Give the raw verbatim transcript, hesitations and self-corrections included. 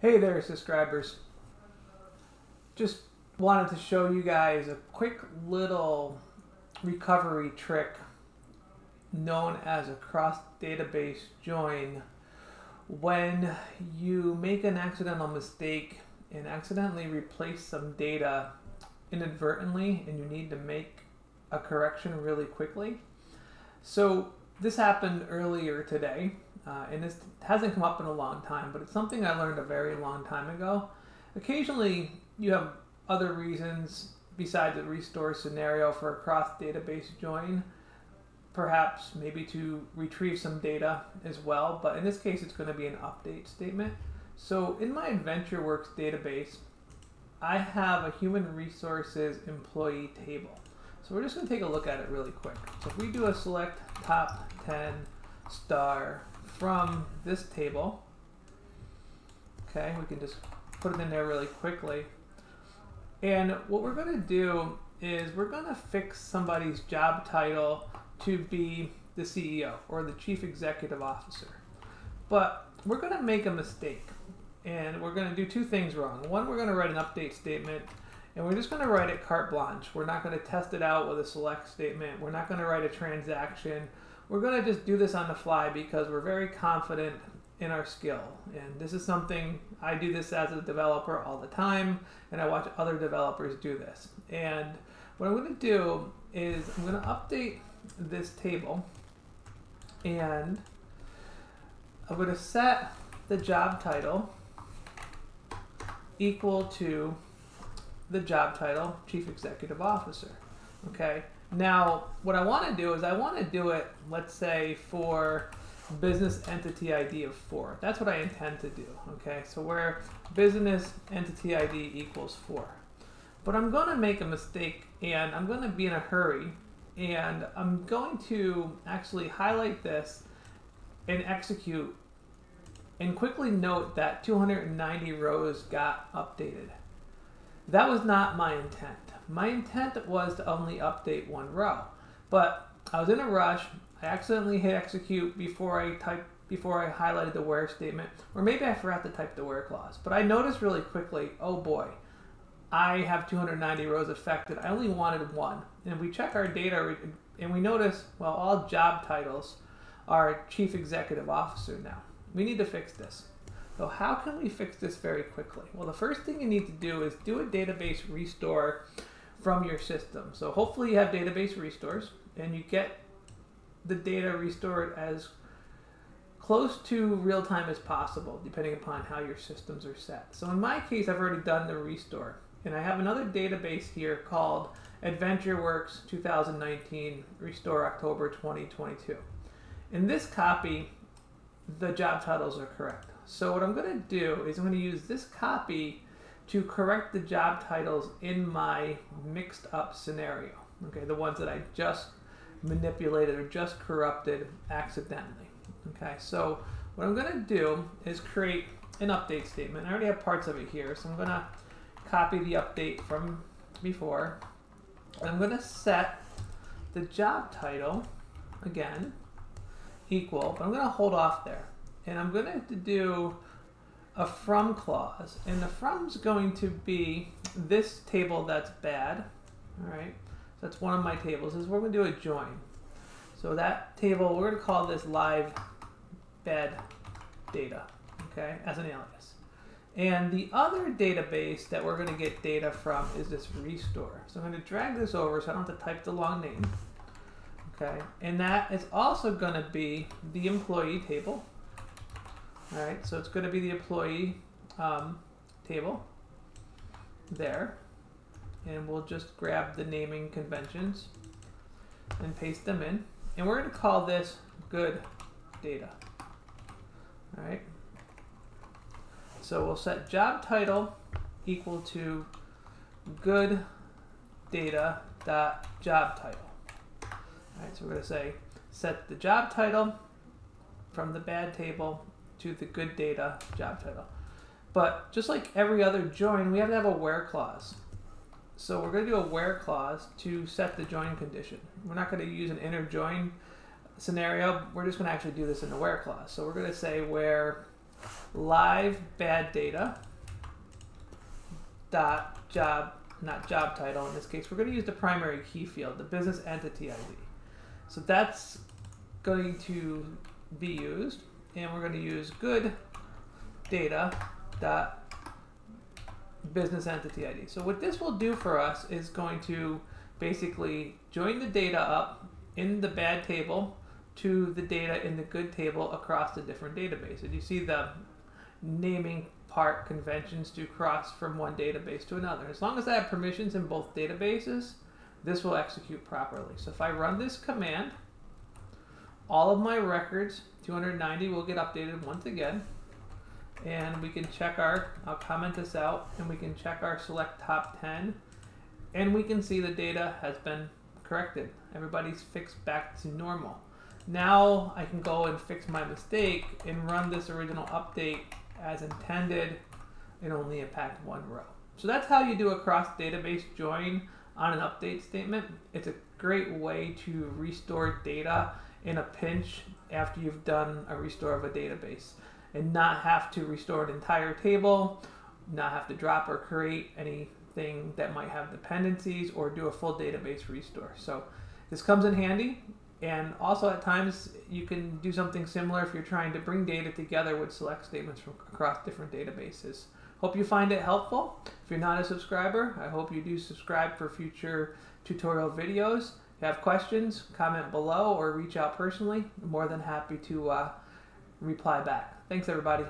Hey there, subscribers. Just wanted to show you guys a quick little recovery trick known as a cross-database join. When you make an accidental mistake and accidentally replace some data inadvertently and you need to make a correction really quickly. So this happened earlier today. Uh, and this hasn't come up in a long time, but it's something I learned a very long time ago. Occasionally, you have other reasons besides the restore scenario for a cross-database join, perhaps maybe to retrieve some data as well, but in this case, it's going to be an update statement. So in my AdventureWorks database, I have a human resources employee table. So we're just going to take a look at it really quick. So if we do a select top ten star from this table, okay, we can just put it in there really quickly. And what we're going to do is we're going to fix somebody's job title to be the C E O or the Chief Executive Officer. But we're going to make a mistake, and we're going to do two things wrong. One, we're going to write an update statement, and we're just going to write it carte blanche. We're not going to test it out with a select statement. We're not going to write a transaction. We're going to just do this on the fly because we're very confident in our skill. And this is something, I do this as a developer all the time, and I watch other developers do this. And what I'm going to do is I'm going to update this table, and I'm going to set the job title equal to the job title, Chief Executive Officer. Okay. Now, what I want to do is I want to do it, let's say, for business entity I D of four. That's what I intend to do, okay? So where business entity I D equals four. But I'm going to make a mistake, and I'm going to be in a hurry, and I'm going to actually highlight this and execute and quickly note that two hundred ninety rows got updated. That was not my intent. My intent was to only update one row, but I was in a rush. I accidentally hit execute before I typed, before I highlighted the where statement, or maybe I forgot to type the where clause. But I noticed really quickly, oh boy, I have two hundred ninety rows affected. I only wanted one. And if we check our data and we notice, well, all job titles are Chief Executive Officer now. We need to fix this. So how can we fix this very quickly? Well, the first thing you need to do is do a database restore from your system. So hopefully you have database restores and you get the data restored as close to real time as possible, depending upon how your systems are set. So in my case, I've already done the restore, and I have another database here called AdventureWorks twenty nineteen Restore October twenty twenty-two. In this copy, the job titles are correct. So what I'm going to do is I'm going to use this copy to correct the job titles in my mixed up scenario. Okay, the ones that I just manipulated or just corrupted accidentally. Okay, so what I'm going to do is create an update statement. I already have parts of it here, so I'm going to copy the update from before. And I'm going to set the job title, again, equal, but I'm going to hold off there. And I'm going to have to do a from clause. And the from's going to be this table that's bad. All right. So that's one of my tables. This is where we're going to do a join. So that table, we're going to call this live bad data, okay, as an alias. And the other database that we're going to get data from is this restore. So I'm going to drag this over so I don't have to type the long name. Okay. And that is also going to be the employee table. All right, so it's going to be the employee um, table there, and we'll just grab the naming conventions and paste them in, and we're going to call this good data. All right, so we'll set job title equal to good data dot job title. All right, so we're going to say set the job title from the bad table to the good data job title. But just like every other join, we have to have a where clause. So we're going to do a where clause to set the join condition. We're not going to use an inner join scenario. We're just going to actually do this in the where clause. So we're going to say where live bad data dot job, not job title in this case. We're going to use the primary key field, the business entity I D. So that's going to be used, and we're going to use good data dot business entity I D. So what this will do for us is going to basically join the data up in the bad table to the data in the good table across the different databases. You see the naming part conventions do cross from one database to another. As long as I have permissions in both databases, this will execute properly. So if I run this command, all of my records, two hundred ninety, will get updated once again. And we can check our, I'll comment this out, and we can check our select top ten, and we can see the data has been corrected. Everybody's fixed back to normal. Now I can go and fix my mistake and run this original update as intended and only impact one row. So that's how you do a cross database join on an update statement. It's a great way to restore data in a pinch after you've done a restore of a database, and not have to restore an entire table, not have to drop or create anything that might have dependencies, or do a full database restore. So this comes in handy, and also at times you can do something similar if you're trying to bring data together with select statements from across different databases. Hope you find it helpful. If you're not a subscriber, I hope you do subscribe for future tutorial videos. If you have questions, comment below or reach out personally. I'm more than happy to uh, reply back. Thanks, everybody.